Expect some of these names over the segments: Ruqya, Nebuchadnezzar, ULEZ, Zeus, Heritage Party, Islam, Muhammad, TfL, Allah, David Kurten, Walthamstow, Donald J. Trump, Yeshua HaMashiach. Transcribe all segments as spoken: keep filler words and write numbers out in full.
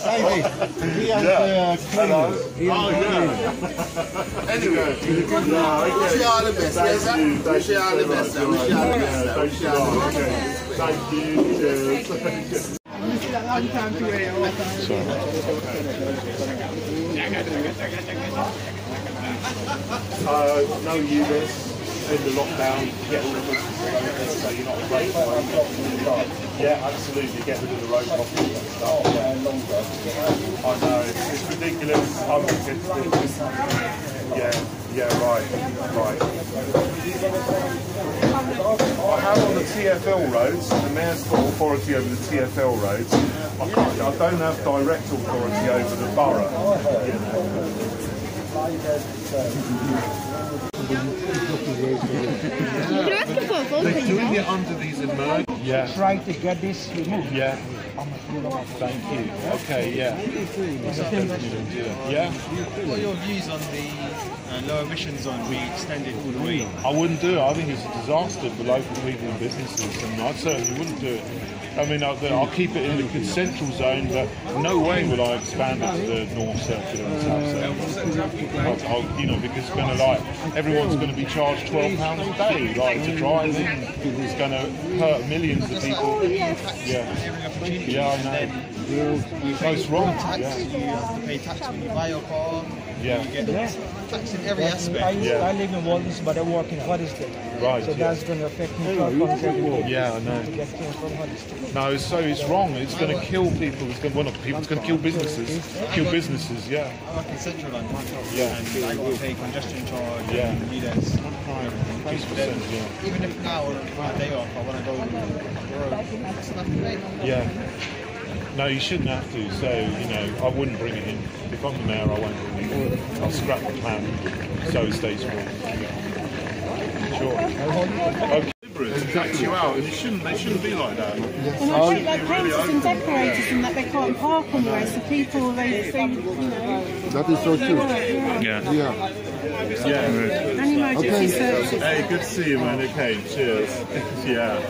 Davey, he has yeah. the uh, cleaners. Oh, yeah. Anyway, wish you all the best, yes, sir? Wish you all the best, sir. Wish you all the best, sir. Wish you all the best, sir. Thank you. Cheers. Thank you. Sorry. Uh, no U L E Z in the lockdown, get rid of the road so you're not afraid of the. Yeah, absolutely, get rid of the road blockers. I know, it's ridiculous. I'm against it. Yeah. Yeah, right, right. I have on the T F L roads, the mayor's got authority over the T F L roads. I can't, I don't have direct authority over the borough. You know. You're asking for a phone thing, right? They're doing it under these emergencies. Yeah. Try to get this removed. Yeah. Thank you. Okay, yeah. Yeah. What are your views on the Uh, low emission zone we extended all the way? I wouldn't do it. I think it's a disaster for local people and businesses, and I certainly wouldn't do it. I mean, I'll, I'll keep it in the central zone, but no way would I expand it to the north circular and south circular. I'll, I'll, you know, because it's going to like everyone's going to be charged twelve pounds a day, like to drive in. It's going to hurt millions of people. Yeah, yeah, I know. It's wrong. Yeah. You have to pay tax when you buy your car. Yeah. You get tax in every aspect. I, yeah. I live in Walthamstow, but I work in Heritage. Right. So yeah. That's going to affect me. Hey, yeah, I know. To no, so it's wrong. It's going to kill people. It's going to, well, not people. It's going to kill businesses. Kill businesses. Yeah. I work in central London. Yeah. And I will pay congestion charge. Yeah. And meters. Yeah. Even if now or a day off, I want to go on the road. Yeah. No, you shouldn't have to, so, you know, I wouldn't bring it in. If I'm the mayor, I won't bring it in. I'll scrap the plan, so it stays warm. Sure. Okay. It cuts you out, and it shouldn't, they shouldn't be like that. And I think like painters and decorators and that they can't park on there, so people, they think, you know... That is so true. Yeah. Yeah. Yeah. Yeah. Okay. Hey, good to see you, man. Okay, cheers. Yeah.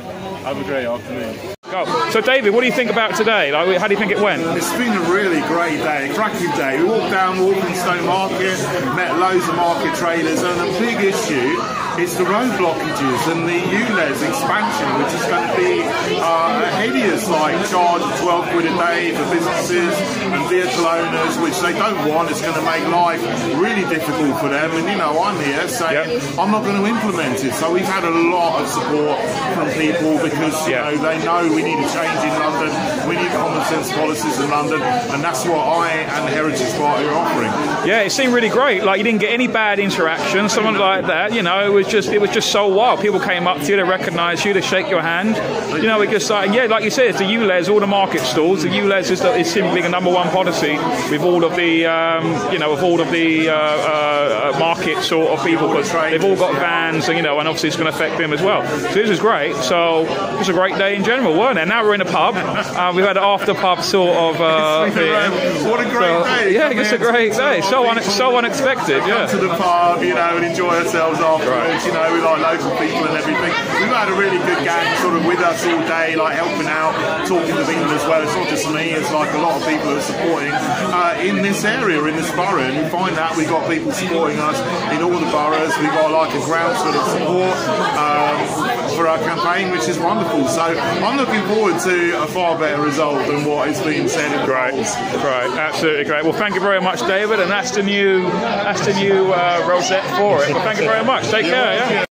Have a great afternoon. Oh. So, David, what do you think about today? Like, how do you think it went? It's been a really great day, a cracking day. We walked down Walthamstow Market, met loads of market traders, and the big issue is the road blockages and the U L E Z expansion, which is going to be uh, a hideous, like, charge of twelve quid a day for businesses and vehicle owners, which they don't want. It's going to make life really difficult for them. And, you know, I'm here saying, yep, I'm not going to implement it. So we've had a lot of support from people because, you yep. know, they know we We need a change in London, we need common sense policies in London, and that's what I and the Heritage Party are offering. Yeah, it seemed really great. Like, you didn't get any bad interaction, something like that, you know. It was just, it was just so wild. People came up to you, they recognised you, they shake your hand. You know, it just like, yeah, like you said, it's the U L E Z, all the market stalls. The U L E Z is, the, is simply the number one policy with all of the, um, you know, with all of the uh, uh, market sort of people. They've all got vans, and you know, and obviously it's going to affect them as well. So this is great. So it's a great day in general. And now we're in a pub. Uh, we've had an after-pub sort of. Uh, yeah. What a great so, day! Yeah, it's a great day. So un so unexpected. Yeah. To the pub, you know, and enjoy ourselves afterwards. Right. You know, we like local people and everything. We've had a really good gang, sort of with us all day, like helping out, talking to people as well. It's not just me; it's like a lot of people are supporting uh, in this area, in this borough. And we find that we've got people supporting us in all the boroughs. We've got like a groundswell of support um, for our campaign, which is wonderful. So I'm looking forward to a far better result than what is being said in great polls. Great, absolutely great. Well, thank you very much, David, and that's the new, that's the new uh, rosette for it. Well, thank you very much. Take care. Yeah.